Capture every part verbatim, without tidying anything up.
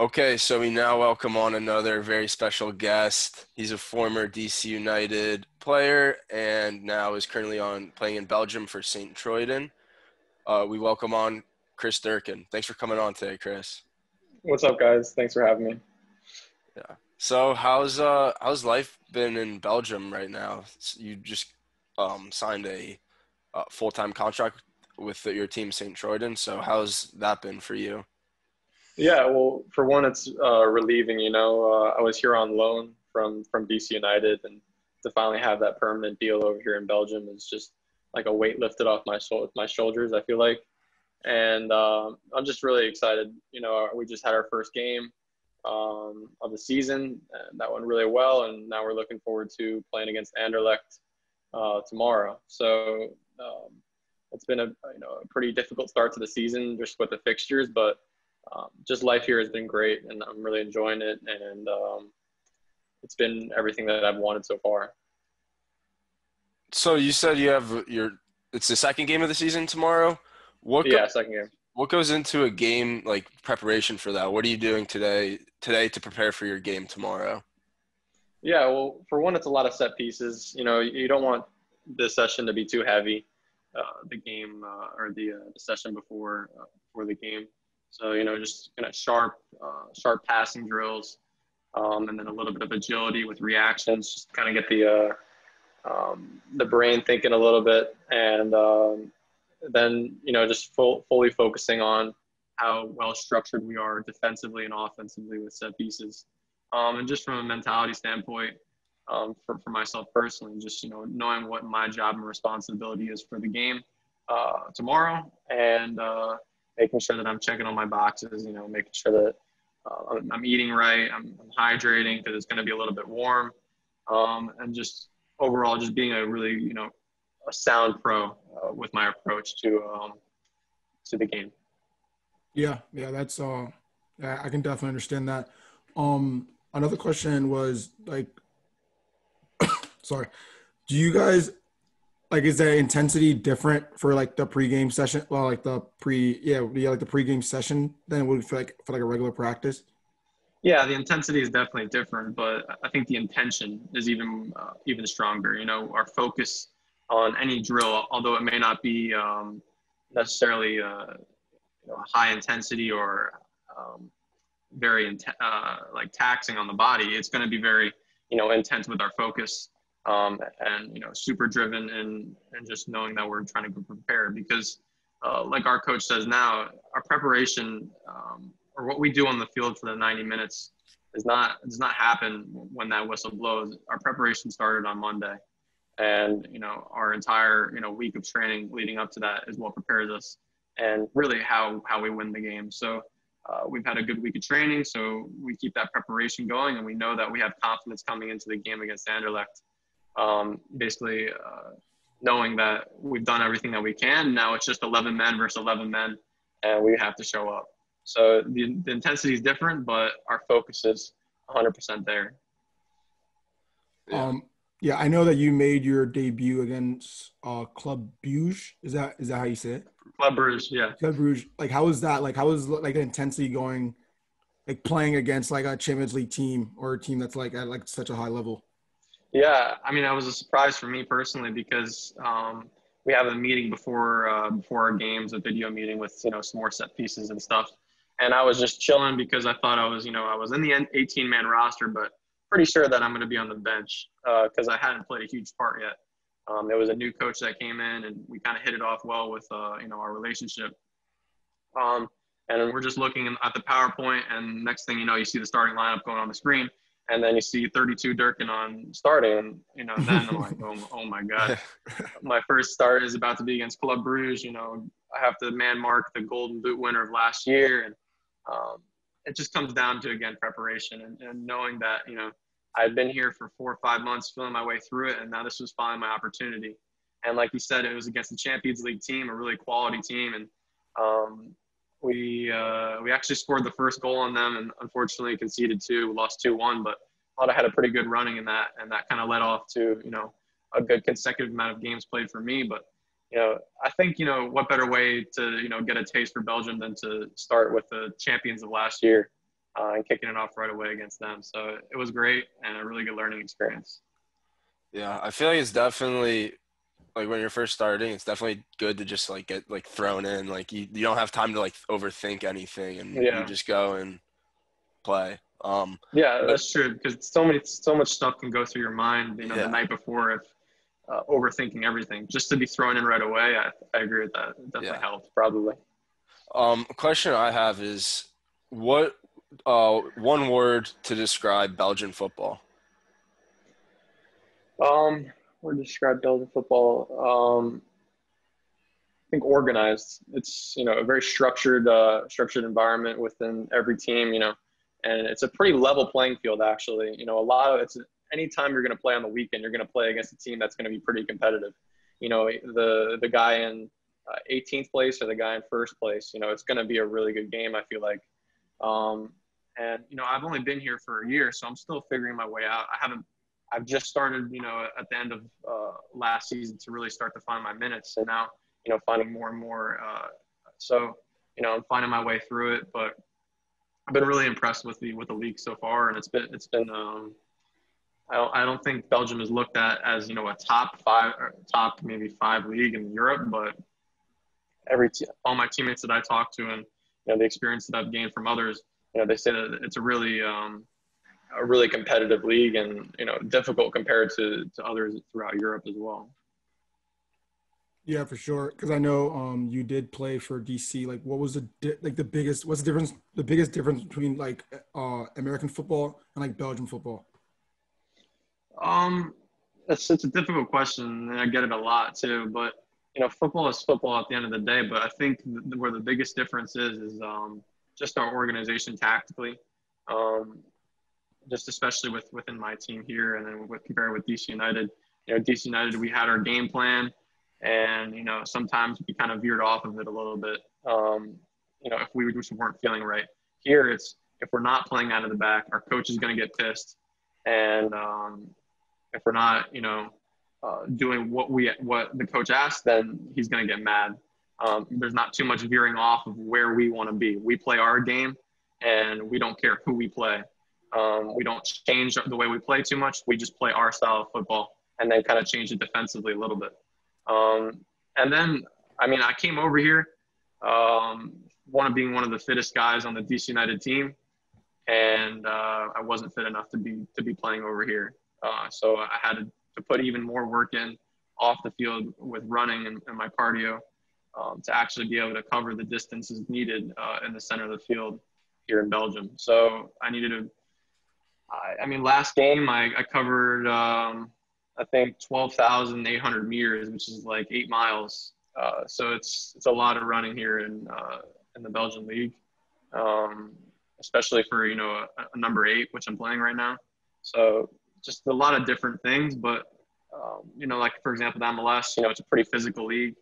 Okay, so we now welcome on another very special guest. He's a former D C United player and now is currently on playing in Belgium for Sint-Truidense. Uh, we welcome on Chris Durkin. Thanks for coming on today, Chris. What's up, guys? Thanks for having me. Yeah. So how's uh how's life been in Belgium right now? You just um, signed a uh, full-time contract with your team, Sint-Truidense. So how's that been for you? Yeah, well, for one, it's uh, relieving, you know. Uh, I was here on loan from, from D C United, and to finally have that permanent deal over here in Belgium is just like a weight lifted off my soul, my shoulders, I feel like. And um, I'm just really excited. You know, we just had our first game um, of the season, and that went really well, and now we're looking forward to playing against Anderlecht uh, tomorrow. So um, it's been a, you know, a pretty difficult start to the season just with the fixtures, but Um, just life here has been great, and I'm really enjoying it, and um, it's been everything that I've wanted so far. So you said you have your – it's the second game of the season tomorrow? What yeah, go, second game. What goes into a game, like, preparation for that? What are you doing today today to prepare for your game tomorrow? Yeah, well, for one, it's a lot of set pieces. You know, you don't want the session to be too heavy, uh, the game uh, or the, uh, the session before, uh, before the game. So, you know, just kind of sharp, uh, sharp passing drills, um, and then a little bit of agility with reactions, just kind of get the, uh, um, the brain thinking a little bit. And um, then, you know, just full, fully focusing on how well structured we are defensively and offensively with set pieces. Um, and just from a mentality standpoint, um, for, for myself personally, just, you know, knowing what my job and responsibility is for the game uh, tomorrow. And, uh, making sure that I'm checking on my boxes, you know, making sure that uh, I'm eating right, I'm, I'm hydrating because it's going to be a little bit warm, um, and just overall just being a really, you know, a sound pro uh, with my approach to um, to the game. Yeah, yeah, that's uh, I can definitely understand that. Um, another question was like, sorry, do you guys? Like, is the intensity different for like the pregame session? Well, like the pre, yeah, yeah, like the pregame session than it would for like for like a regular practice. Yeah, the intensity is definitely different, but I think the intention is even uh, even stronger. You know, our focus on any drill, although it may not be um, necessarily uh, you know, high intensity or um, very in- uh, like taxing on the body, it's going to be very you know intense with our focus. Um, and, you know, super driven and, and just knowing that we're trying to go prepare because, uh, like our coach says now, our preparation um, or what we do on the field for the ninety minutes is not does not happen when that whistle blows. Our preparation started on Monday, and, you know, our entire, you know, week of training leading up to that is what prepares us and really how, how we win the game. So uh, we've had a good week of training, so we keep that preparation going, and we know that we have confidence coming into the game against Anderlecht. Um, basically uh, knowing that we've done everything that we can. Now it's just eleven men versus eleven men, and we have to show up. So the, the intensity is different, but our focus is one hundred percent there. Yeah. Um, yeah, I know that you made your debut against uh, Club Bruges. Is that is that how you say it? Club Bruges, yeah. Club Bruges. Like, how is that? Like, how is like the intensity going? Like playing against like a Champions League team or a team that's like at like such a high level. Yeah, I mean, that was a surprise for me personally because um, we have a meeting before uh, before our games, a video meeting with, you know, some more set pieces and stuff. And I was just chilling because I thought I was, you know, I was in the eighteen-man roster, but pretty sure that I'm going to be on the bench because uh, I hadn't played a huge part yet. Um, there was a new coach that came in, and we kind of hit it off well with, uh, you know, our relationship. Um, and we're just looking at the PowerPoint, and next thing you know, you see the starting lineup going on the screen. And then you see thirty-two Durkin on starting, and, you know, then I'm like, oh, oh my God. My first start is about to be against Club Bruges. You know, I have to man mark the golden boot winner of last year. And um, it just comes down to, again, preparation and, and knowing that, you know, I've been here for four or five months feeling my way through it, and now this was finally my opportunity. And like you said, it was against the Champions League team, a really quality team. And um, We uh, we actually scored the first goal on them, and unfortunately conceded two. We lost two one, but I thought I had a pretty good running in that, and that kind of led off to, you know, a good consecutive amount of games played for me. But, you know, I think, you know, what better way to, you know, get a taste for Belgium than to start with the champions of last year uh, and kicking it off right away against them. So it was great and a really good learning experience. Yeah, I feel like it's definitely like when you're first starting, it's definitely good to just like get like thrown in. Like you, you don't have time to like overthink anything, and yeah. you just go and play. Um, yeah, but, that's true because so many, so much stuff can go through your mind. You know, yeah. the night before, if uh, overthinking everything, just to be thrown in right away, I, I agree with that. It definitely yeah. helped, probably. Um, a question I have is, what uh, one word to describe Belgian football? Um, word to describe Belgian football. Um, I think organized. It's you know a very structured, uh, structured environment within every team. You know, and it's a pretty level playing field actually. You know, a lot of it's anytime you're going to play on the weekend, you're going to play against a team that's going to be pretty competitive. You know, the the guy in Uh, eighteenth place or the guy in first place, you know, it's going to be a really good game, I feel like. Um, and, you know, I've only been here for a year, so I'm still figuring my way out. I haven't, I've just started, you know, at the end of uh, last season to really start to find my minutes. And now, you know, finding more and more. Uh, so, you know, I'm finding my way through it, but I've been really impressed with the, with the league so far. And it's been, it's been, um, I don't, I don't think Belgium is looked at as, you know, a top five, or top maybe five league in Europe, but every t- all my teammates that I talk to, and you know the experience that I've gained from others, you know they say that it's a really, um, a really competitive league, and you know difficult compared to to others throughout Europe as well. Yeah, for sure. Because I know um, you did play for D C. Like, what was the di- like the biggest? What's the difference? The biggest difference between like uh, American football and like Belgian football? Um, that's it's a difficult question, and I get it a lot too, but. You know, football is football at the end of the day, but I think th- where the biggest difference is is um, just our organization tactically, um, just especially with within my team here, and then with compared with D C United. You know, D C United, we had our game plan, and you know sometimes we kind of veered off of it a little bit. Um, you know, if we just weren't feeling right. Here, it's if we're not playing out of the back, our coach is going to get pissed, and um, if we're not, you know. Uh, doing what we what the coach asked, then he's going to get mad. Um, there's not too much veering off of where we want to be. We play our game, and we don't care who we play. Um, we don't change the way we play too much. We just play our style of football, and then kind of change it defensively a little bit. Um, and then, I mean, I came over here, um, one of being one of the fittest guys on the D C United team, and uh, I wasn't fit enough to be to be playing over here. Uh, so I had to. to put even more work in off the field with running and, and my cardio um, to actually be able to cover the distances needed uh, in the center of the field here in Belgium. So I needed to, I, I mean, last game I, I covered, um, I think twelve thousand eight hundred meters, which is like eight miles. Uh, so it's, it's a lot of running here in, uh, in the Belgian league, um, especially for, you know, a, a number eight, which I'm playing right now. So, just a lot of different things, but, um, you know, like, for example, the M L S, you know, it's a pretty physical league.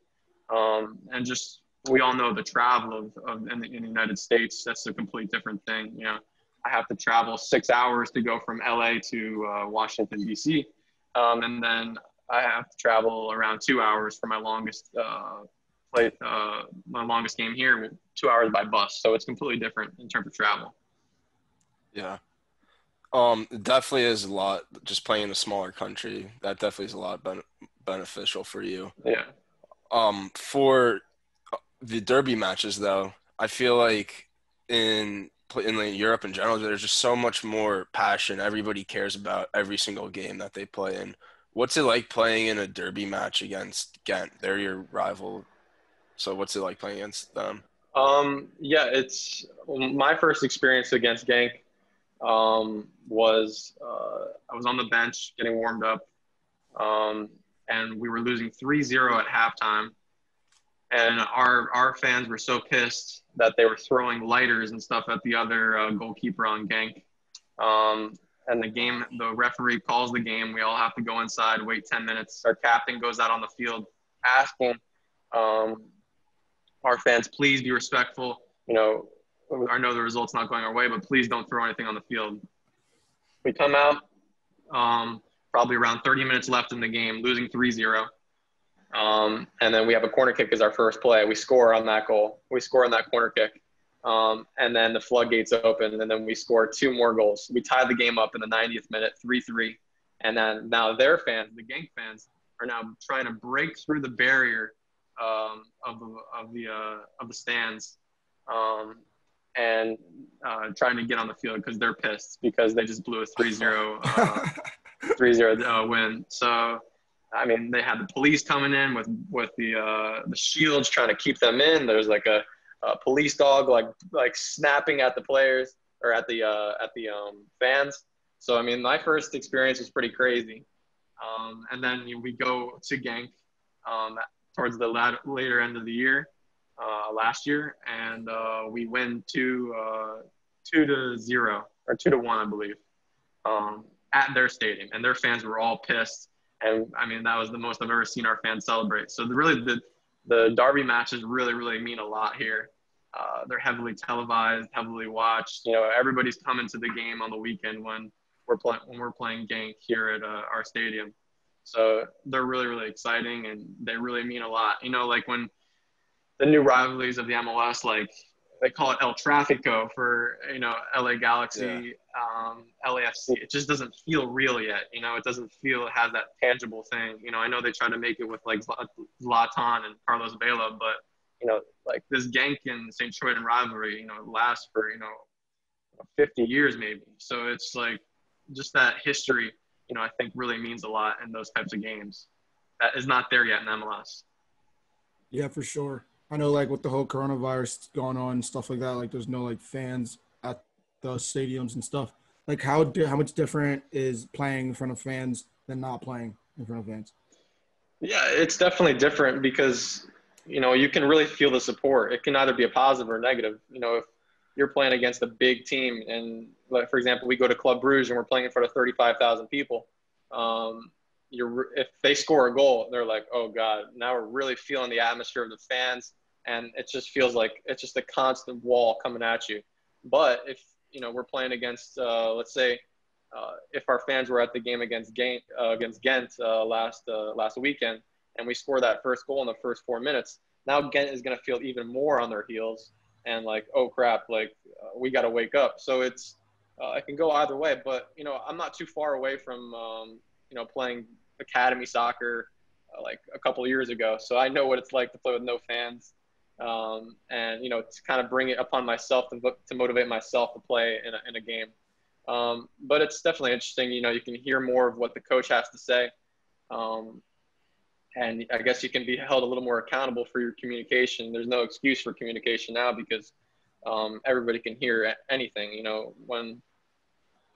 Um, and just we all know the travel of, of in, the, in the United States, that's a complete different thing. You know, I have to travel six hours to go from L A to uh, Washington, D C. Um, and then I have to travel around two hours for my longest uh, play, uh, my longest game here, two hours by bus. So it's completely different in terms of travel. Yeah. Um, it definitely is a lot. Just playing in a smaller country, that definitely is a lot ben- beneficial for you. Yeah. Um, for the derby matches, though, I feel like in in like, Europe in general, there's just so much more passion. Everybody cares about every single game that they play in. What's it like playing in a derby match against Ghent? They're your rival. So what's it like playing against them? Um, yeah, it's my first experience against Genk. Um, was, uh, I was on the bench getting warmed up, um, and we were losing three zero at halftime, and our, our fans were so pissed that they were throwing lighters and stuff at the other uh, goalkeeper on Genk. Um, and the game, the referee calls the game. We all have to go inside, wait ten minutes. Our captain goes out on the field asking, um, our fans, please be respectful, you know, I know the result's not going our way, but please don't throw anything on the field. We come out, um, probably around thirty minutes left in the game, losing three zero. Um, and then we have a corner kick as our first play. We score on that goal. We score on that corner kick. Um, and then the floodgates opened, and then we scored two more goals. We tied the game up in the ninetieth minute, three three. And then now their fans, the Genk fans, are now trying to break through the barrier um, of the of the uh, of the stands, um, and uh, trying to get on the field because they're pissed because they just blew a three zero uh, three zero uh, win. So, I mean, they had the police coming in with with the uh, the shields trying to keep them in. There's like a Uh, police dog like like snapping at the players or at the uh, at the um, fans. So I mean, my first experience was pretty crazy. Um, and then you know, we go to Genk um, towards the latter, later end of the year, uh, last year, and uh, we win two uh, two to zero or two to one, I believe, um, at their stadium, and their fans were all pissed. And I mean, that was the most I've ever seen our fans celebrate. So the, really the The derby matches really, really mean a lot here. Uh, they're heavily televised, heavily watched. You know, everybody's coming to the game on the weekend when we're playing when we're playing Genk here at uh, our stadium. So they're really, really exciting, and they really mean a lot. You know, like when the new rivalries of the M L S, like they call it El Trafico for you know L A Galaxy, yeah. um, L A F C. It just doesn't feel real yet. You know, it doesn't feel it has that tangible thing. You know, I know they try to make it with like Zlatan and Carlos Vela, but you know, like this Genk and Sint-Truidense rivalry, you know, lasts for you know fifty years maybe. So it's like just that history. You know, I think really means a lot in those types of games. That is not there yet in M L S. Yeah, for sure. I know, like, with the whole coronavirus going on and stuff like that, like, there's no, like, fans at the stadiums and stuff. Like, how di- how much different is playing in front of fans than not playing in front of fans? Yeah, it's definitely different because, you know, you can really feel the support. It can either be a positive or a negative. You know, if you're playing against a big team and, like, for example, we go to Club Bruges and we're playing in front of thirty-five thousand people, um, you're if they score a goal, they're like, oh, God, now we're really feeling the atmosphere of the fans. And it just feels like it's just a constant wall coming at you. But if, you know, we're playing against, uh, let's say, uh, if our fans were at the game against Ghent, uh, against Ghent uh, last uh, last weekend, and we score that first goal in the first four minutes, now Ghent is going to feel even more on their heels and like, oh, crap, like uh, we got to wake up. So it's uh, it can go either way. But, you know, I'm not too far away from, um, you know, playing academy soccer uh, like a couple of years ago. So I know what it's like to play with no fans. Um, and, you know, to kind of bring it upon myself to, to motivate myself to play in a, in a game. Um, but it's definitely interesting. You know, you can hear more of what the coach has to say. Um, and I guess you can be held a little more accountable for your communication. There's no excuse for communication now because um, everybody can hear anything. You know, when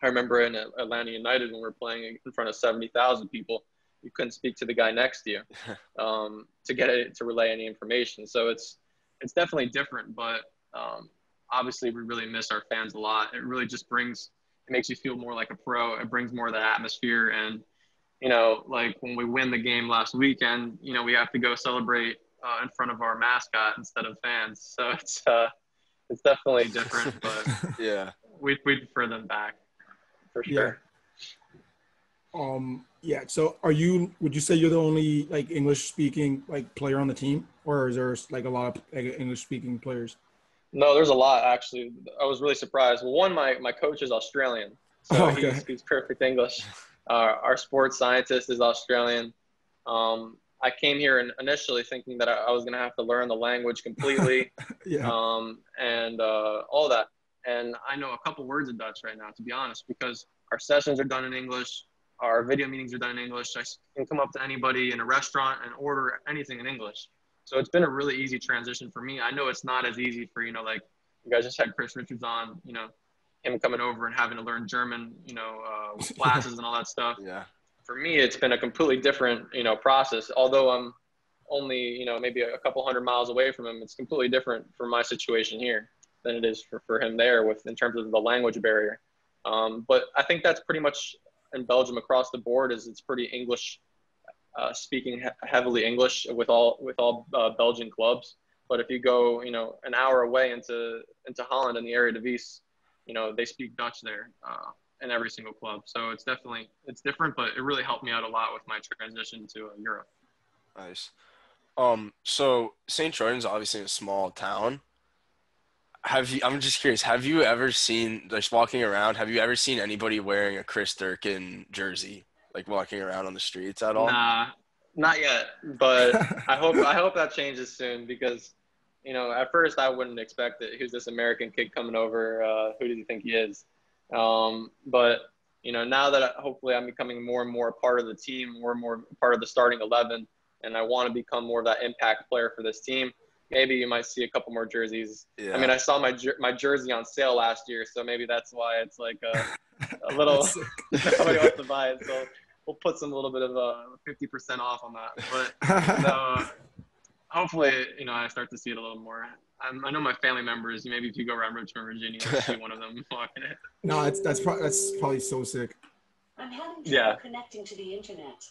I remember in Atlanta United when we were playing in front of seventy thousand people, you couldn't speak to the guy next to you um, to get it, to relay any information. So it's, It's definitely different, but um, obviously we really miss our fans a lot. It really just brings – it makes you feel more like a pro. It brings more of that atmosphere. And, you know, like when we win the game last weekend, you know, we have to go celebrate uh, in front of our mascot instead of fans. So it's uh, it's definitely different, but yeah, we we prefer them back for sure. Yeah. Um. Yeah. So are you – would you say you're the only, like, English-speaking, like, player on the team? Or is there like a lot of English-speaking players? No, there's a lot actually. I was really surprised. Well, one, my, my coach is Australian, so oh, okay. he speaks perfect English. Uh, our sports scientist is Australian. Um, I came here in, initially thinking that I, I was gonna have to learn the language completely, yeah. um, and uh, all that. And I know a couple words of Dutch right now, to be honest, because our sessions are done in English. Our video meetings are done in English. I can come up to anybody in a restaurant and order anything in English. So it's been a really easy transition for me. I know it's not as easy for, you know, like you guys just had Chris Richards on, you know, him coming over and having to learn German, you know, uh, classes and all that stuff. Yeah. For me, it's been a completely different, you know, process. Although I'm only, you know, maybe a couple hundred miles away from him, it's completely different for my situation here than it is for, for him there with in terms of the language barrier. Um, but I think that's pretty much in Belgium across the board is it's pretty English Uh, speaking he- heavily English with all with all uh, Belgian clubs, but if you go, you know, an hour away into into Holland in the area of Vies, you know, they speak Dutch there uh, in every single club. So it's definitely it's different, but it really helped me out a lot with my transition to uh, Europe. Nice. Um. So Saint Truidense is obviously a small town. have you, I'm just curious, have you ever seen, just walking around, have you ever seen anybody wearing a Chris Durkin jersey, like walking around on the streets at all? Nah, not yet, but I hope, I hope that changes soon because, you know, at first I wouldn't expect it. Who's this American kid coming over? Uh, who do you think he is? Um, but, you know, now that I, hopefully I'm becoming more and more a part of the team, more and more part of the starting eleven, and I want to become more of that impact player for this team, maybe you might see a couple more jerseys. Yeah. I mean, I saw my jer- my jersey on sale last year, so maybe that's why it's like a, a little nobody wants to buy it. So we'll put some little bit of a fifty percent off on that. But so, hopefully, you know, I start to see it a little more. I'm, I know my family members. Maybe if you go around Richmond, Virginia, you see one of them walking it. No, that's that's pro- that's probably so sick. I'm having trouble yeah. connecting to the internet.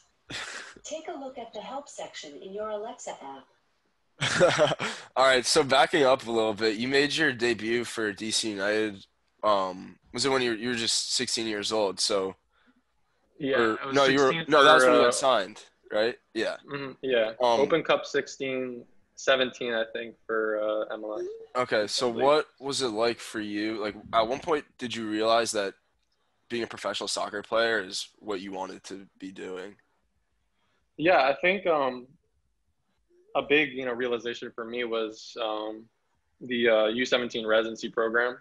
Take a look at the help section in your Alexa app. All right, so backing up a little bit, you made your debut for D C United. Um, was it when you were, you were just sixteen years old? So yeah, or, I was no, you were no, that was when you got signed, right? Yeah, mm-hmm, yeah. Um, Open Cup sixteen, seventeen, I think, for uh, M L S. Okay, so what was it like for you? Like, at one point, did you realize that being a professional soccer player is what you wanted to be doing? Yeah, I think. Um, A big, you know, realization for me was um, the uh, U seventeen residency program,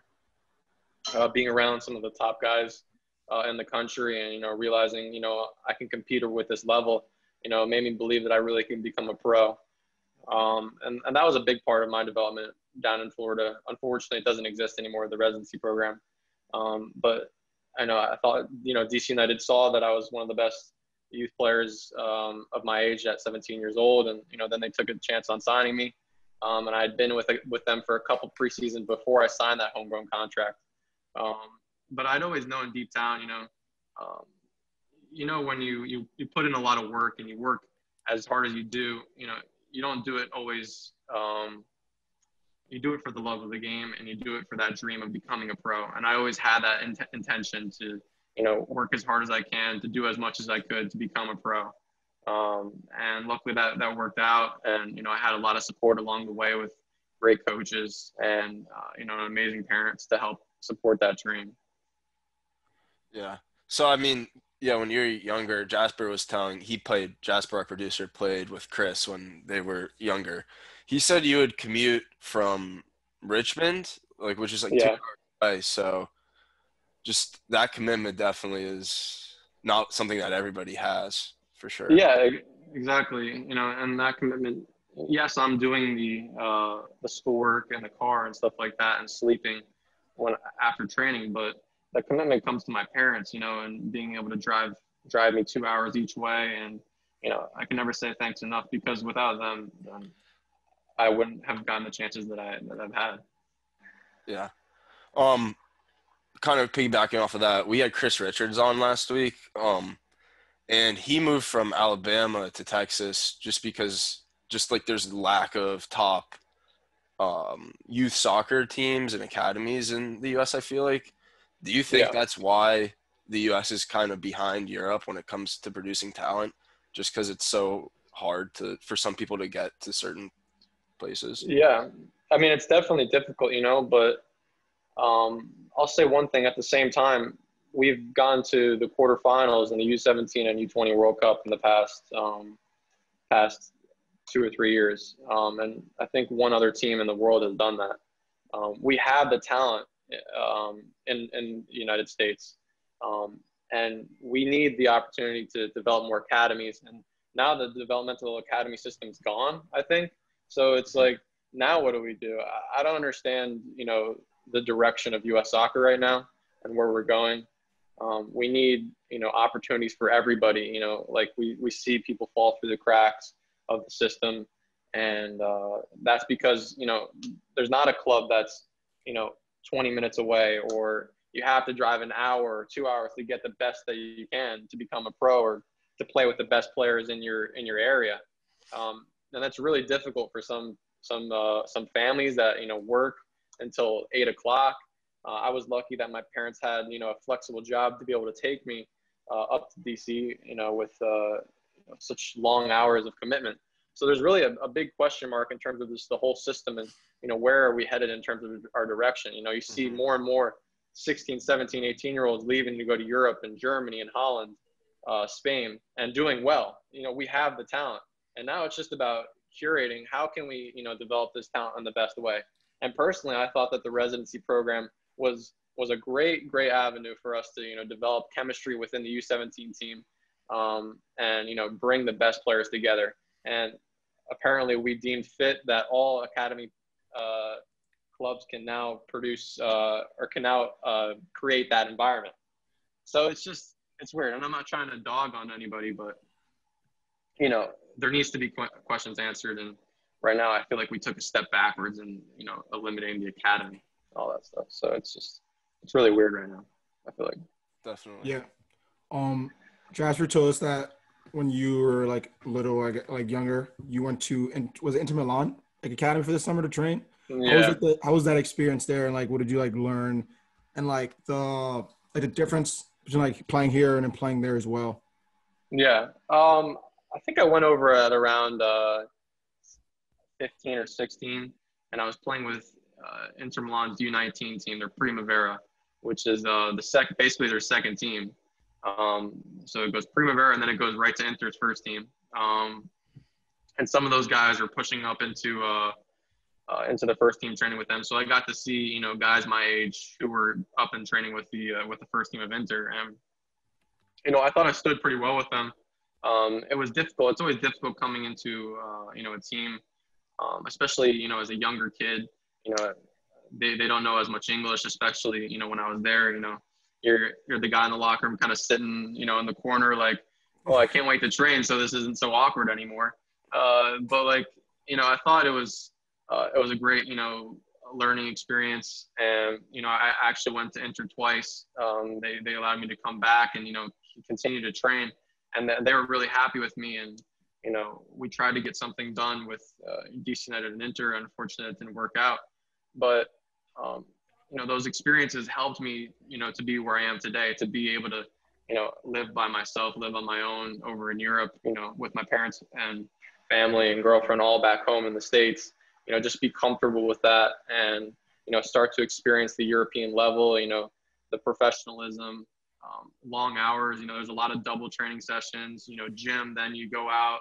uh, being around some of the top guys uh, in the country and, you know, realizing, you know, I can compete with this level, you know, made me believe that I really can become a pro. Um, and, and that was a big part of my development down in Florida. Unfortunately, it doesn't exist anymore, the residency program. Um, but I know I thought, you know, D C United saw that I was one of the best youth players um, of my age at seventeen years old, and you know, then they took a chance on signing me, um, and I had been with with them for a couple preseasons before I signed that homegrown contract. Um, but I'd always known deep down, you know, um, you know, when you, you you put in a lot of work and you work as hard as you do, you know, you don't do it always. Um, you do it for the love of the game, and you do it for that dream of becoming a pro. And I always had that in- intention to, you know, work as hard as I can to do as much as I could to become a pro. Um, and luckily that, that worked out. And, you know, I had a lot of support along the way with great coaches and, uh, you know, amazing parents to help support that dream. Yeah. So, I mean, yeah, when you're younger, Jasper was telling, he played, Jasper, our producer, played with Chris when they were younger. He said you would commute from Richmond, like, which is like yeah. two hours away. So, just that commitment definitely is not something that everybody has, for sure. Yeah, exactly. You know, and that commitment, yes, I'm doing the uh, the schoolwork and the car and stuff like that and sleeping when after training, but the commitment comes to my parents, you know, and being able to drive drive me two hours each way. And, you know, I can never say thanks enough because without them, um, I wouldn't have gotten the chances that, I, that I've had. Yeah. Um. Kind of piggybacking off of that, we had Chris Richards on last week, um, and he moved from Alabama to Texas just because just like there's a lack of top um, youth soccer teams and academies in the U S, I feel like. Do you think yeah. that's why the U S is kind of behind Europe when it comes to producing talent, just because it's so hard to for some people to get to certain places? Yeah. I mean, it's definitely difficult, you know, but um, – I'll say one thing at the same time, we've gone to the quarterfinals in the U seventeen and U twenty World Cup in the past um, past two or three years. Um, and I think one other team in the world has done that. Um, we have the talent um, in, in the United States. Um, and we need the opportunity to develop more academies. And now the developmental academy system's gone, I think. So it's like, now what do we do? I, I don't understand, you know, the direction of U S soccer right now and where we're going. Um, we need, you know, opportunities for everybody, you know, like we, we see people fall through the cracks of the system. And uh, that's because, you know, there's not a club that's, you know, twenty minutes away, or you have to drive an hour or two hours to get the best that you can to become a pro or to play with the best players in your, in your area. Um, and that's really difficult for some, some, uh, some families that, you know, work until eight o'clock. Uh, I was lucky that my parents had, you know, a flexible job to be able to take me uh, up to D C, you know, with uh, such long hours of commitment. So there's really a, a big question mark in terms of this, the whole system, and, you know, where are we headed in terms of our direction? You know, you see more and more sixteen, seventeen, eighteen-year-olds leaving to go to Europe and Germany and Holland, uh, Spain, and doing well. You know, we have the talent. And now it's just about curating how can we, you know, develop this talent in the best way. And personally, I thought that the residency program was was a great, great avenue for us to, you know, develop chemistry within the U seventeen team, um, and, you know, bring the best players together. And apparently we deemed fit that all academy uh, clubs can now produce uh, or can now uh, create that environment. So it's just, it's weird. And I'm not trying to dog on anybody, but, you know, there needs to be qu questions answered. And right now I feel like we took a step backwards in, you know, eliminating the academy, all that stuff. So it's just, it's really weird right now, I feel like. Definitely. Yeah. Um, Jasper told us that when you were like little, like, like younger, you went to, and was it Inter Milan, like academy for the summer to train? Yeah. How was, it the, how was that experience there? And like, what did you like learn? And like the, like the difference between like playing here and then playing there as well? Yeah. Um, I think I went over at around uh, fifteen or sixteen, and I was playing with uh, Inter Milan's U nineteen team, their Primavera, which is uh, the sec basically their second team. Um, so it goes Primavera, and then it goes right to Inter's first team. Um, and some of those guys are pushing up into uh, uh, into the first team training with them. So I got to see, you know, guys my age who were up and training with the uh, with the first team of Inter, and, you know, I thought I stood pretty well with them. Um, it was difficult. It's always difficult coming into uh, you know, a team, um, especially, you know, as a younger kid. You know, they, they don't know as much English, especially, you know, when I was there. You know, you're, you're the guy in the locker room kind of sitting, you know, in the corner like, oh, I can't wait to train, so this isn't so awkward anymore. Uh, but, like, you know, I thought it was, uh, it was a great, you know, learning experience. And, you know, I actually went to Inter twice. Um, they, they allowed me to come back and, you know, continue to train. And they were really happy with me. And, you know, we tried to get something done with uh, D C United and Inter. Unfortunately, it didn't work out. But, um, you know, those experiences helped me, you know, to be where I am today, to be able to, you know, live by myself, live on my own over in Europe, you know, with my parents and family and girlfriend all back home in the States, you know, just be comfortable with that and, you know, start to experience the European level, you know, the professionalism, um, long hours, you know, there's a lot of double training sessions, you know, gym, then you go out,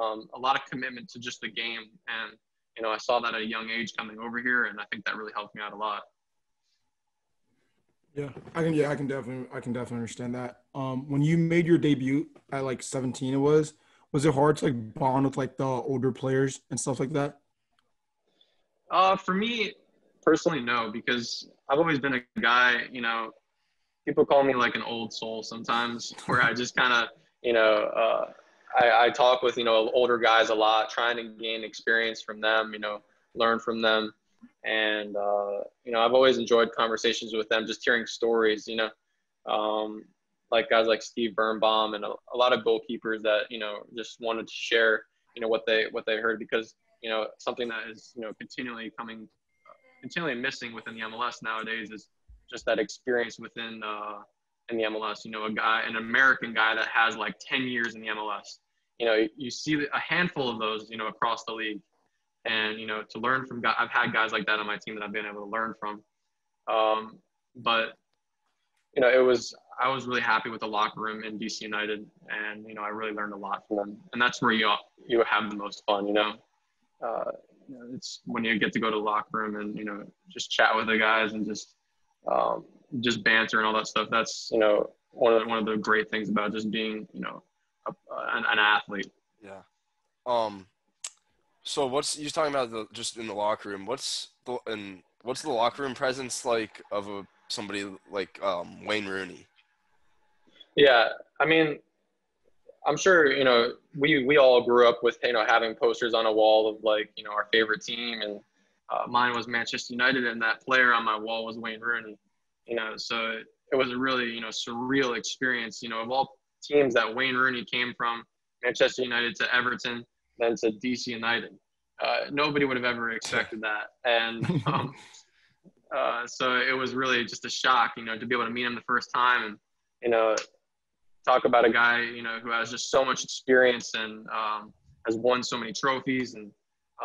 um, a lot of commitment to just the game. And, you know, I saw that at a young age coming over here, and I think that really helped me out a lot. Yeah, I can. Yeah, I can definitely. I can definitely understand that. Um, when you made your debut at like seventeen, it was was it hard to like bond with like the older players and stuff like that? Uh, for me personally, no, because I've always been a guy. You know, people call me like an old soul sometimes, where I just kind of, you know. Uh, I, I talk with, you know, older guys a lot, trying to gain experience from them, you know, learn from them. And, uh, you know, I've always enjoyed conversations with them, just hearing stories, you know, um, like guys like Steve Birnbaum and a, a lot of goalkeepers that, you know, just wanted to share, you know, what they, what they heard, because, you know, something that is, you know, continually coming, continually missing within the M L S nowadays is just that experience within, uh, in the M L S, you know, a guy, an American guy that has like ten years in the M L S. You know, you see a handful of those, you know, across the league. And, you know, to learn from guys, I've had guys like that on my team that I've been able to learn from. Um, but, you know, it was, I was really happy with the locker room in D C United. And, you know, I really learned a lot from them. And that's where you, you have the most fun, you know. Uh, it's when you get to go to the locker room and, you know, just chat with the guys and just, um, just banter and all that stuff. That's, you know, one of the, one of the great things about just being, you know, a, an, an athlete. Yeah. Um, so what's, you're talking about the, just in the locker room, what's the, and what's the locker room presence like of a, somebody like um, Wayne Rooney? Yeah. I mean, I'm sure, you know, we, we all grew up with, you know, having posters on a wall of like, you know, our favorite team, and uh, mine was Manchester United, and that player on my wall was Wayne Rooney. You know, so it was a really, you know, surreal experience, you know, of all teams that Wayne Rooney came from, Manchester United to Everton, then to D C United. Uh, nobody would have ever expected that. And um, uh, so it was really just a shock, you know, to be able to meet him the first time and, you know, talk about a guy, you know, who has just so much experience and um, has won so many trophies. And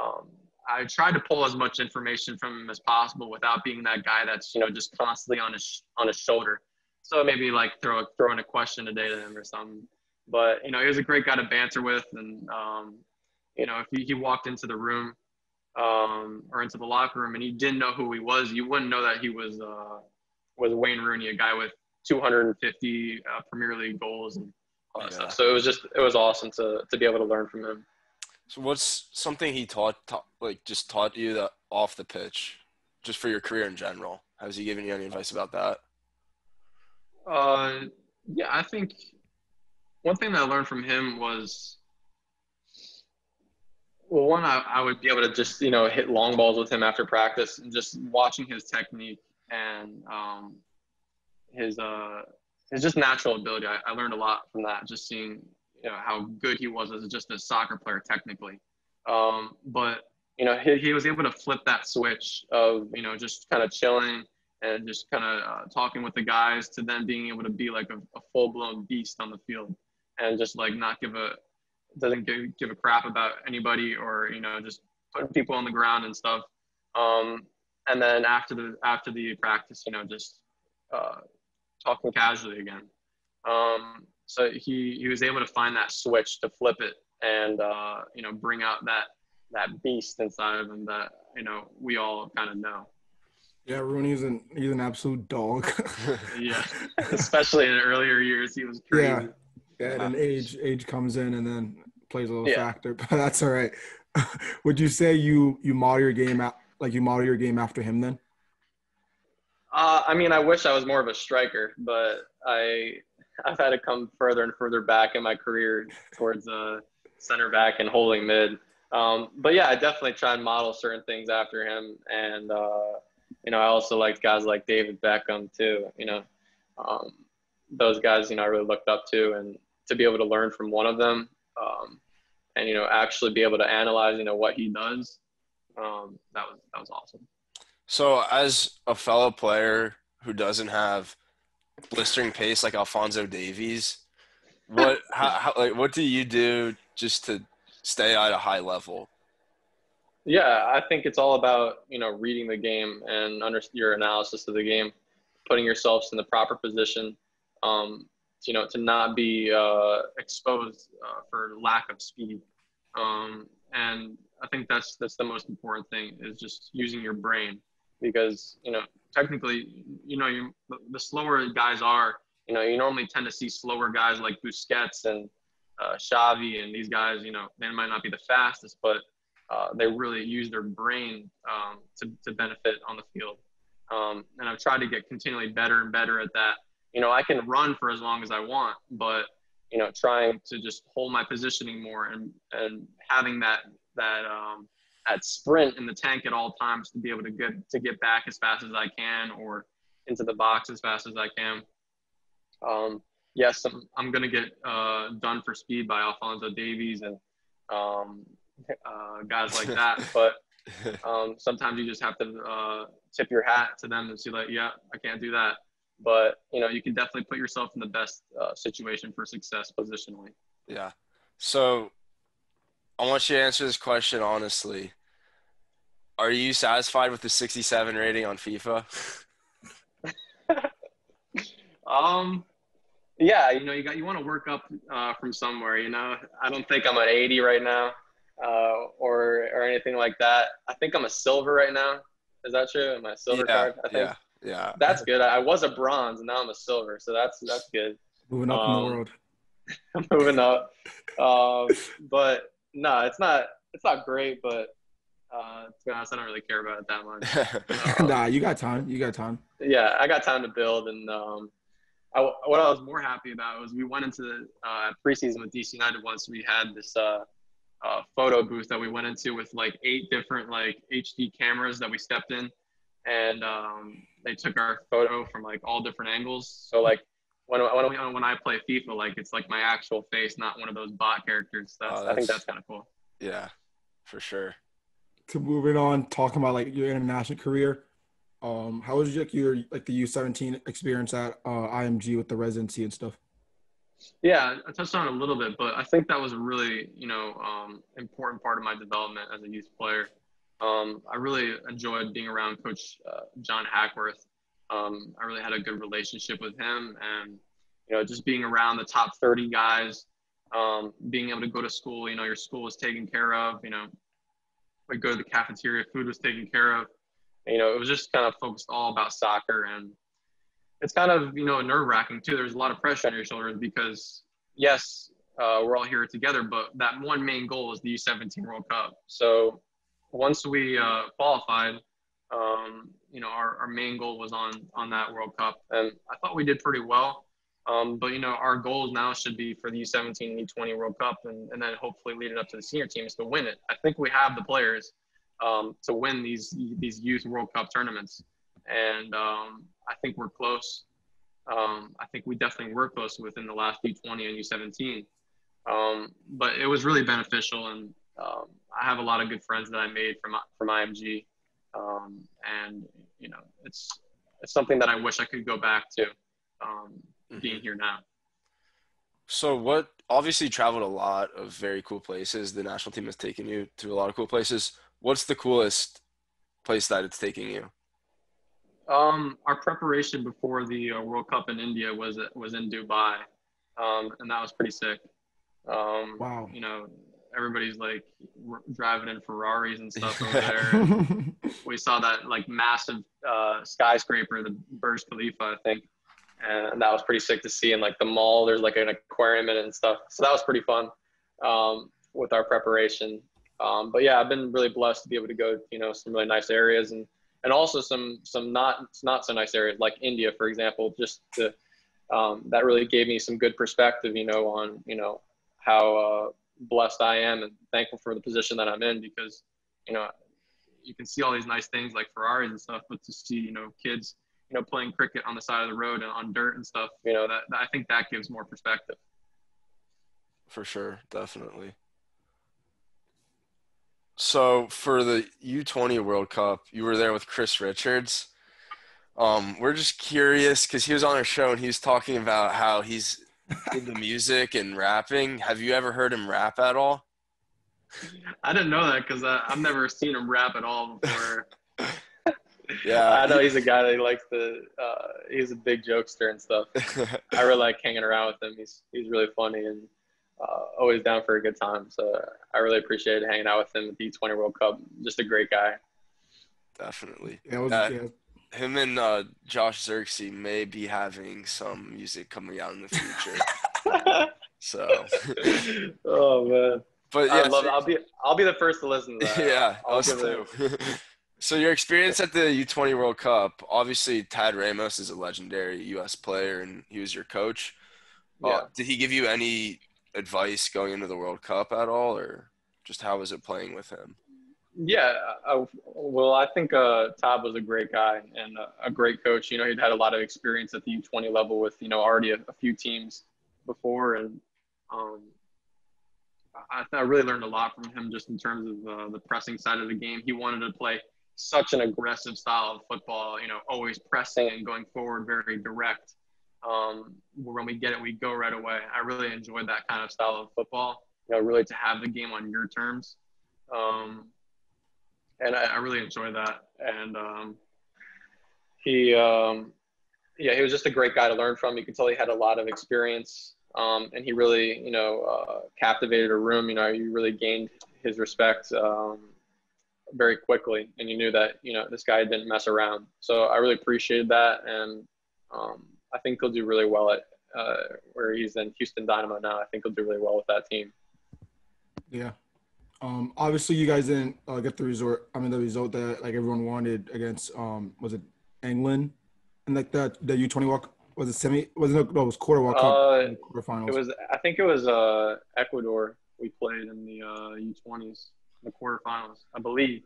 um, I tried to pull as much information from him as possible without being that guy that's, you know, just constantly on his, on his shoulder. So maybe like throw, throw in a question today to him or something. But, you know, he was a great guy to banter with. And, um, you know, if he, he walked into the room um, or into the locker room and he didn't know who he was, you wouldn't know that he was uh, was Wayne Rooney, a guy with two hundred fifty uh, Premier League goals and all that yeah. stuff. So it was just, it was awesome to, to be able to learn from him. So what's something he taught, taught like just taught you that off the pitch, just for your career in general? Has he given you any advice about that? Uh, yeah, I think one thing that I learned from him was, well, one, I, I would be able to just, you know, hit long balls with him after practice and just watching his technique and um, his, uh, his just natural ability. I, I learned a lot from that, just seeing, you know, how good he was as just a soccer player technically. Um, but, you know, he, he was able to flip that switch of, you know, just kind of chilling and just kind of uh, talking with the guys to then being able to be like a, a full-blown beast on the field and just like not give a doesn't give, give a crap about anybody or, you know, just putting people on the ground and stuff. Um, and then after the after the practice, you know, just uh, talking casually again. Um, so he, he was able to find that switch to flip it and, uh, you know, bring out that that beast inside of him that, you know, we all kind of know. Yeah, Rooney's an he's an absolute dog. Yeah, especially in earlier years, he was crazy. Yeah, yeah and um, age age comes in and then plays a little yeah. factor, but that's all right. Would you say you you model your game out like you model your game after him then? Uh, I mean, I wish I was more of a striker, but I I've had to come further and further back in my career towards uh, center back and holding mid. Um, but yeah, I definitely try and model certain things after him and. Uh, You know, I also liked guys like David Beckham too, you know, um, those guys, you know, I really looked up to, and to be able to learn from one of them um, and, you know, actually be able to analyze, you know, what he does. Um, that was, that was awesome. So as a fellow player who doesn't have blistering pace like Alphonso Davies, what, how, how, like, what do you do just to stay at a high level? Yeah, I think it's all about, you know, reading the game and under your analysis of the game, putting yourselves in the proper position, um, you know, to not be uh, exposed uh, for lack of speed. Um, and I think that's that's the most important thing is just using your brain because, you know, technically, you know, you, the slower guys are, you know, you normally tend to see slower guys like Busquets and uh, Xavi and these guys, you know, they might not be the fastest, but Uh, they really use their brain um, to, to benefit on the field. Um, and I've tried to get continually better and better at that. You know, I can run for as long as I want, but, you know, trying to just hold my positioning more and, and having that that um, that sprint in the tank at all times to be able to get, to get back as fast as I can or into the box as fast as I can. Um, yes, I'm, I'm going to get uh, done for speed by Alphonso Davies and um, – Uh, guys like that, but um, sometimes you just have to uh, tip your hat to them and see like, yeah, I can't do that. But, you know, you can definitely put yourself in the best uh, situation for success positionally. Yeah. So I want you to answer this question honestly. Are you satisfied with the sixty-seven rating on FIFA? um. Yeah, you know, you got you want to work up uh, from somewhere, you know. I don't think I'm at eighty right now. Uh, or or anything like that. I think I'm a silver right now. Is that true? Am I a silver yeah, card? I think. Yeah, yeah. That's good. I was a bronze, and now I'm a silver, so that's that's good. Moving up um, in the world. Moving up. Uh, but, no, it's not it's not great, but uh, to be honest, I don't really care about it that much. Um, nah, you got time. You got time. Yeah, I got time to build, and um, I, what I was more happy about was we went into the uh, preseason with D C United once. We had this uh, – Uh, photo booth that we went into with like eight different like H D cameras that we stepped in, and um, they took our photo from like all different angles. So like when when when I play FIFA, like it's like my actual face, not one of those bot characters. That's, oh, that's, I think that's kind of cool. Yeah, for sure. To moving on, talking about like your international career, um, how was your like your like the U seventeen experience at uh, I M G with the residency and stuff? Yeah, I touched on it a little bit, but I think that was a really, you know, um, important part of my development as a youth player. Um, I really enjoyed being around Coach uh, John Hackworth. Um, I really had a good relationship with him, and, you know, just being around the top thirty guys, um, being able to go to school, you know, your school was taken care of, you know, we go to the cafeteria, food was taken care of. And, you know, it was just kind of focused all about soccer, and it's kind of, you know, nerve-wracking too. There's a lot of pressure on your shoulders because, yes, uh, we're all here together, but that one main goal is the U seventeen World Cup. So once we uh, qualified, um, you know, our, our main goal was on, on that World Cup. And I thought we did pretty well. Um, but, you know, our goals now should be for the U seventeen and U twenty World Cup, and, and then hopefully lead it up to the senior teams to win it. I think we have the players um, to win these these youth World Cup tournaments. And um, I think we're close. Um, I think we definitely were close within the last U twenty and U seventeen. Um, but it was really beneficial, and um, I have a lot of good friends that I made from from I M G. Um, and, you know, it's, it's something that I wish I could go back to um, mm-hmm. being here now. So what – obviously you traveled a lot of very cool places. The national team has taken you to a lot of cool places. What's the coolest place that it's taking you? Um, our preparation before the uh, World Cup in India was was in Dubai, um, and that was pretty sick. Um, wow! You know, everybody's like r- driving in Ferraris and stuff over there. And we saw that like massive uh, skyscraper, the Burj Khalifa, I think, and that was pretty sick to see. And like the mall, there's like an aquarium in it and stuff. So that was pretty fun um, with our preparation. Um, but yeah, I've been really blessed to be able to go, you know, some really nice areas and. And also some some not not so nice areas like India, for example. Just to, um, that really gave me some good perspective, you know, on you know how uh, blessed I am and thankful for the position that I'm in, because you know you can see all these nice things like Ferraris and stuff, but to see you know kids you know playing cricket on the side of the road and on dirt and stuff, you know that, that I think that gives more perspective. For sure, definitely. So for the U twenty World Cup, you were there with Chris Richards. Um, we're just curious because he was on our show and he was talking about how he's into music and rapping. Have you ever heard him rap at all? I didn't know that because I've never seen him rap at all before. Yeah, I know he's a guy that he likes to. Uh, he's a big jokester and stuff. I really like hanging around with him. He's he's really funny and. Uh, always down for a good time. So I really appreciated hanging out with him at the U twenty World Cup. Just a great guy. Definitely. Yeah, was, uh, yeah. Him and uh, Josh Xerxes may be having some music coming out in the future. so. Oh man. But yeah, I love. So, I'll be. I'll be the first to listen to that. Yeah, I'll us too. So your experience at the U twenty World Cup. Obviously, Tab Ramos is a legendary U S player, and he was your coach. Uh, yeah. Did he give you any advice going into the World Cup at all, or just how was it playing with him? Yeah, I, well, I think uh, Tab was a great guy and a, a great coach. You know, he'd had a lot of experience at the U twenty level with, you know, already a, a few teams before. And um, I, I really learned a lot from him just in terms of uh, the pressing side of the game. He wanted to play such an aggressive style of football, you know, always pressing and going forward, very direct. Um, when we get it, we go right away. I really enjoyed that kind of style of football, you know, really to have the game on your terms. Um, and I, I really enjoyed that. And um, he, um, yeah, he was just a great guy to learn from. You could tell he had a lot of experience, um, and he really, you know, uh, captivated a room. You know, you really gained his respect um, very quickly, and you knew that, you know, this guy didn't mess around. So I really appreciated that, and um, I think he'll do really well at uh, where he's in Houston Dynamo now. I think he'll do really well with that team. Yeah. Um, obviously, you guys didn't uh, get the resort. I mean, the result that like everyone wanted against um, was it England and like that the U twenty walk was it semi was it no it was quarter walk uh, quarterfinals. It was I think it was uh, Ecuador we played in the uh, U twenties the quarterfinals I believe.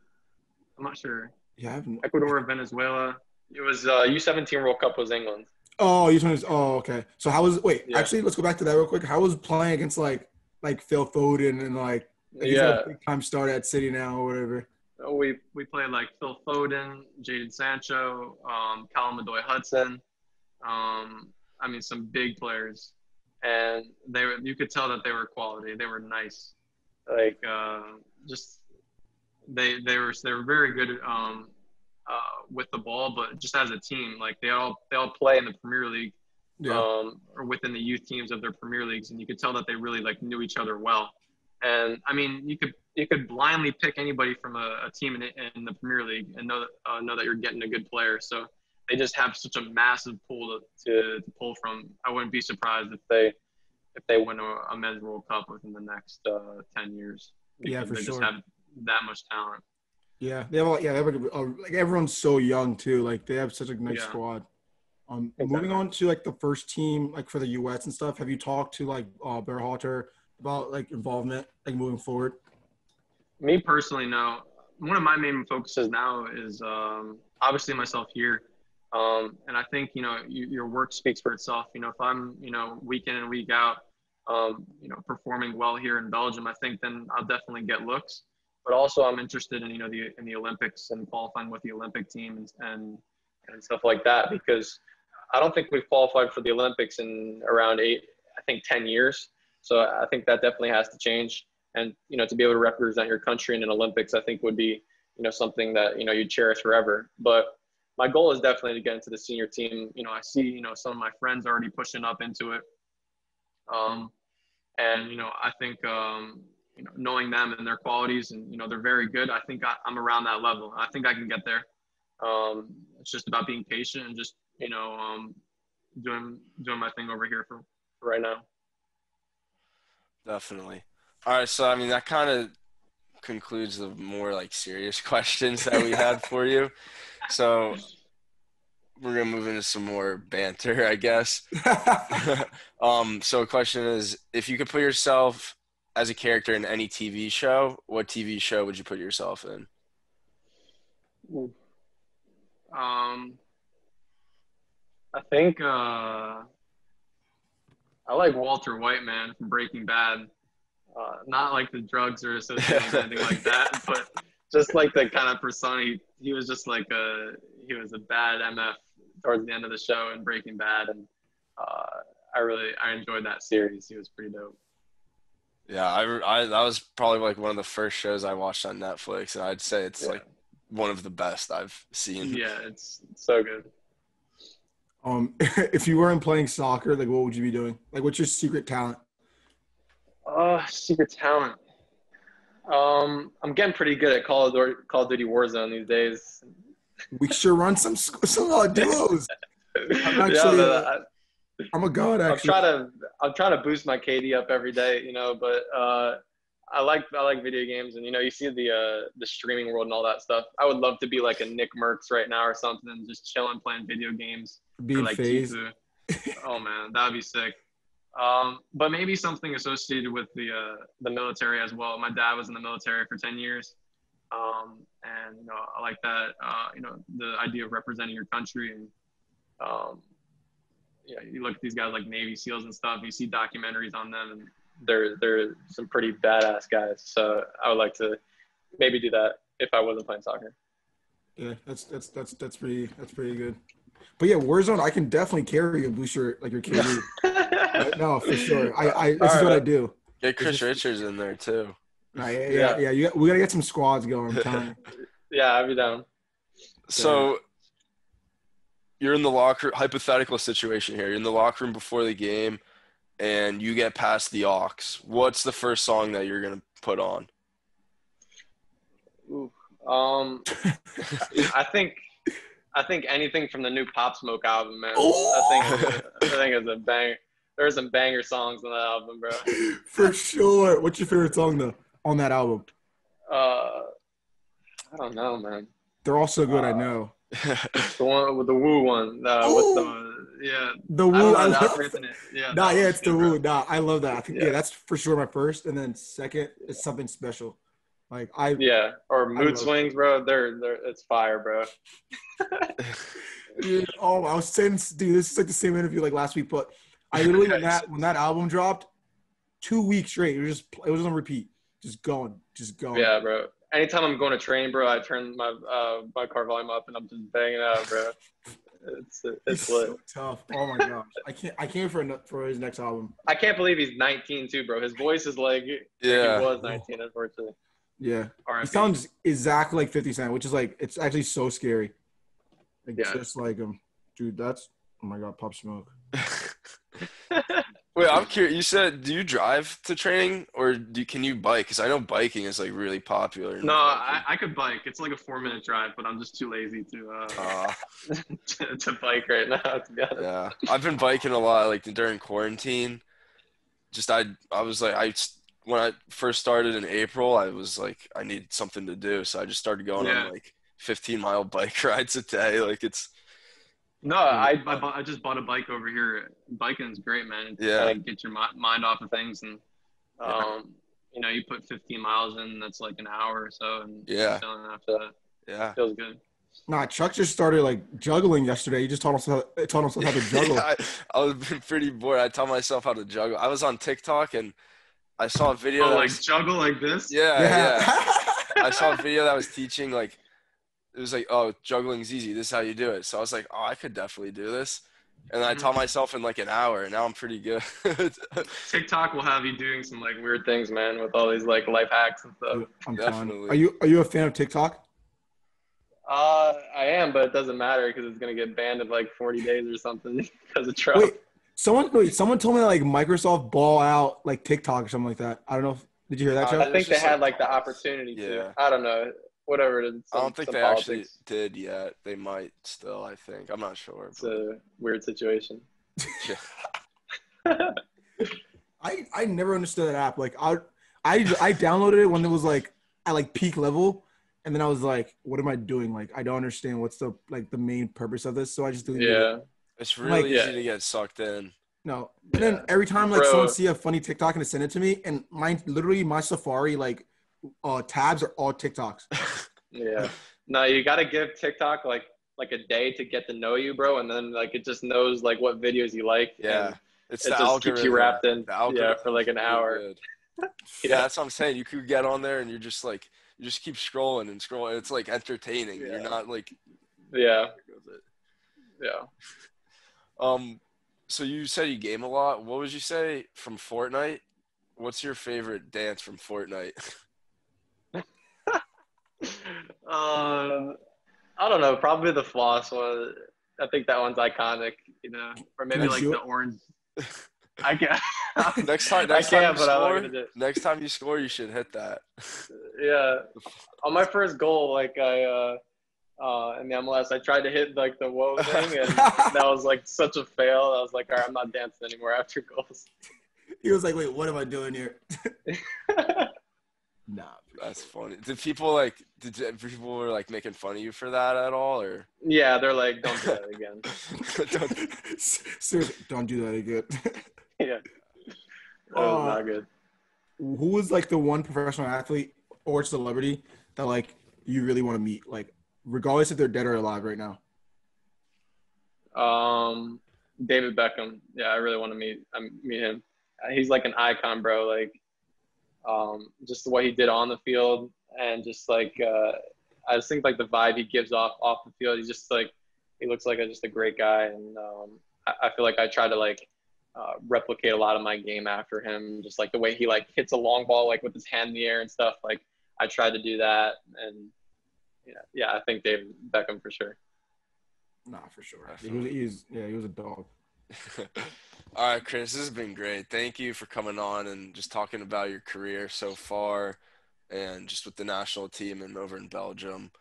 I'm not sure. Yeah. I haven't... Ecuador, Venezuela. It was uh, U seventeen World Cup was England. Oh, you twenty. Oh, okay. So how was wait? Yeah. Actually, let's go back to that real quick. How was playing against like like Phil Foden and like, like yeah, big time starter at City now or whatever? We we played like Phil Foden, Jadon Sancho, um, Callum Hudson. Um, I mean, some big players, and they were, you could tell that they were quality. They were nice. Like, uh, just they they were they were very good um, uh, with the ball, but just as a team, like they all they all play in the Premier League, yeah. um, or within the youth teams of their Premier Leagues, and you could tell that they really like knew each other well. And I mean, you could you could blindly pick anybody from a, a team in, in the Premier League and know that, uh, know that you're getting a good player. So they just have such a massive pool to, to, to pull from. I wouldn't be surprised if they if they win a, a men's World Cup within the next uh, ten years. Yeah, for sure. They just have that much talent. Yeah, they have. All, yeah, they have like, a, like everyone's so young too. Like they have such a nice yeah. squad. Um, exactly. Moving on to like the first team, like for the U S and stuff. Have you talked to like uh, Berhalter about like involvement, like moving forward? Me personally, no. One of my main focuses now is um, obviously myself here. Um, and I think, you know, you, your work speaks for itself. You know, if I'm, you know, week in and week out, um, you know, performing well here in Belgium, I think then I'll definitely get looks. But also I'm interested in, you know, the in the Olympics and qualifying with the Olympic team and, and, and stuff like that, because I don't think we've qualified for the Olympics in around eight, I think ten years. So I think that definitely has to change. And, you know, to be able to represent your country in an Olympics, I think would be, you know, something that, you know, you cherish forever. But my goal is definitely to get into the senior team. You know, I see, you know, some of my friends already pushing up into it. Um, and, you know, I think, um, you know, knowing them and their qualities and, you know, they're very good. I think I, I'm around that level. I think I can get there. Um, it's just about being patient and just, you know, um, doing, doing my thing over here for, for right now. Definitely. All right, so, I mean, that kind of concludes the more, like, serious questions that we had for you. So we're going to move into some more banter, I guess. um, so the question is, if you could put yourself as a character in any T V show, what T V show would you put yourself in? Um, I think uh, I like Walter White, man, from Breaking Bad. Uh, not like the drugs or associations or anything like that, but just like the kind of persona. He, he was just like a he was a bad M F towards the end of the show in Breaking Bad, and uh, I really I enjoyed that series. He was pretty dope. Yeah, I, I that was probably like one of the first shows I watched on Netflix, and I'd say it's yeah. like one of the best I've seen. Yeah, it's, it's so good. Um, if you weren't playing soccer, like what would you be doing? Like, what's your secret talent? Uh, secret talent. Um, I'm getting pretty good at Call of, Call of Duty Warzone these days. We sure run some some uh, duos. I'm actually, yeah, uh, I, I'm a god. Actually, I'm trying to I'm trying to boost my K D up every day, you know. But uh, I like I like video games, and you know, you see the uh, the streaming world and all that stuff. I would love to be like a Nick Merckx right now or something, just chilling, playing video games. Being like phased. Oh man, that'd be sick. Um, but maybe something associated with the, uh, the military as well. My dad was in the military for ten years. Um, and, you know, I like that, uh, you know, the idea of representing your country. And, um, yeah, you look at these guys like Navy SEALs and stuff, you see documentaries on them and they're, they're some pretty badass guys. So I would like to maybe do that if I wasn't playing soccer. Yeah, that's, that's, that's, that's pretty, that's pretty good. But yeah, Warzone, I can definitely carry and boost your, like your K D. No, for sure. I, I this All is right. what I do. Get Chris just, Richards in there too. Right, yeah, yeah, yeah. You, we gotta get some squads going. I'm yeah, I'll be down. So, yeah. You're in the locker hypothetical situation here. You're in the locker room before the game, and you get past the aux. What's the first song that you're gonna put on? Ooh, um, I think. I think anything from the new Pop Smoke album, man. Oh! I think I think it's a banger. There's some banger songs on that album, bro. For sure. What's your favorite song though on that album? Uh, I don't know, man. They're all so good. Uh, I know. The one with the Woo one. Uh, with the, yeah. The Woo. I love it. Yeah. Nah, yeah, it's the Woo. Nah, I love that. I think yeah. yeah, that's for sure my first, and then second is Something Special. Like I yeah or mood swings it. bro they're, they're it's fire, bro. Dude, oh I was saying dude this is like the same interview like last week, but I literally when that when that album dropped two weeks straight it was just it was on repeat, just going just going yeah bro. anytime I'm going to train, bro, I turn my uh, my car volume up and I'm just banging out, bro. It's it's, it's lit. So tough. Oh my gosh, I can't I can't for for his next album. I can't believe he's nineteen too, bro. His voice is like yeah. He was nineteen, unfortunately. Yeah, he sounds exactly like fifty cent, which is like it's actually so scary. Like, yeah. Just like him, dude. That's oh my god, Pop Smoke. Wait, I'm curious. You said, do you drive to training or do can you bike? Because I know biking is like really popular. No, I, I could bike. It's like a four-minute drive, but I'm just too lazy to uh, uh, to, to bike right now. To be honest. Yeah, I've been biking a lot, like during quarantine. Just I, I was like, I when I first started in April, I was like, I needed something to do, so I just started going yeah. on like fifteen-mile bike rides a day. Like it's. No, I, I I just bought a bike over here. Biking is great, man. It's yeah. Like, get your mi- mind off of things, and um, yeah. you know, you put fifteen miles in. That's like an hour or so, and yeah, after that, yeah, feels good. Nah, Chuck just started like juggling yesterday. He just taught himself taught himself how to juggle. Yeah, I, I was pretty bored. I taught myself how to juggle. I was on TikTok and I saw a video. Oh, that like was, juggle like this? Yeah, yeah. yeah. I saw a video that was teaching like. It was like, oh, juggling's easy. This is how you do it. So I was like, oh, I could definitely do this. And I taught myself in like an hour, and now I'm pretty good. TikTok will have you doing some like weird things, man, with all these like life hacks and stuff. I'm definitely. Are you are you a fan of TikTok? Uh, I am, but it doesn't matter because it's gonna get banned in like forty days or something because of Trump. Wait, someone wait, someone told me that like Microsoft ball out like TikTok or something like that. I don't know. If, did you hear that? Uh, I think they had like, like the opportunity yeah. to. I don't know. Whatever it is. Some, I don't think they politics. actually did yet. They might still, I think. I'm not sure. It's but. a weird situation. I I never understood that app. Like, I, I I downloaded it when it was, like, at, like, peak level. And then I was like, what am I doing? Like, I don't understand what's the, like, the main purpose of this. So I just deleted yeah. it. It's really like, easy yeah. to get sucked in. No. And yeah. then every time, like, Bro. someone see a funny TikTok and they send it to me, and mine, literally my Safari, like, Uh, tabs are all TikToks. yeah. No, you gotta give TikTok like like a day to get to know you, bro, and then like it just knows like what videos you like. Yeah. It's it the just algorithm. Keeps you wrapped in yeah for like an hour. yeah. yeah, that's what I'm saying. You could get on there and you're just like you just keep scrolling and scrolling. It's like entertaining. Yeah. You're not like yeah. Yeah. Um. So you said you game a lot. What would you say from Fortnite? What's your favorite dance from Fortnite? Um, I don't know. Probably the floss one. I think that one's iconic, you know. Or maybe like the orange. I can't. next time, next I time can, you score, next time you score, you should hit that. yeah. On my first goal, like I uh, uh, in the M L S, I tried to hit like the whoa thing, and that was like such a fail. I was like, all right, I'm not dancing anymore after goals. He was like, wait, what am I doing here? Nah, that's funny. Did people like? Did people were like making fun of you for that at all, or? Yeah, they're like, don't do that again. don't, seriously, don't do that again. yeah, that was uh, not good. Who was like the one professional athlete or celebrity that like you really want to meet, like regardless if they're dead or alive right now? Um, David Beckham. Yeah, I really want to meet. I meet him. He's like an icon, bro. Like. Um, just what he did on the field and just like uh, I just think like the vibe he gives off off the field. He's just like he looks like a, just a great guy, and um, I, I feel like I try to like uh, replicate a lot of my game after him. Just like the way he like hits a long ball like with his hand in the air and stuff. Like I tried to do that, and yeah, yeah, I think David Beckham for sure. Nah, for sure. He was, he was yeah, he was a dog. All right, Chris, this has been great. Thank you for coming on and just talking about your career so far and just with the national team and over in Belgium.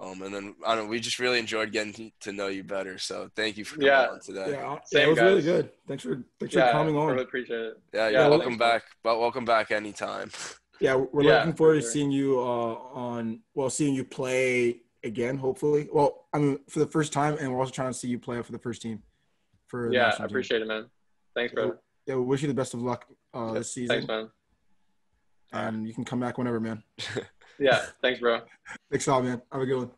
Um, and then, I don't know, we just really enjoyed getting to know you better. So thank you for coming yeah. on today. Yeah, Same, it was guys. really good. Thanks for, thanks yeah, for coming on. I really appreciate it. Yeah, you're yeah, welcome back. But welcome back anytime. Yeah, we're yeah, looking forward for sure. to seeing you uh, on – well, seeing you play again, hopefully. Well, I mean, for the first time, and we're also trying to see you play for the first team. For yeah, I appreciate team. it, man. Thanks, brother. Yeah, we wish you the best of luck uh, this season. Thanks, man. And you can come back whenever, man. yeah, thanks, bro. Thanks a lot, man. Have a good one.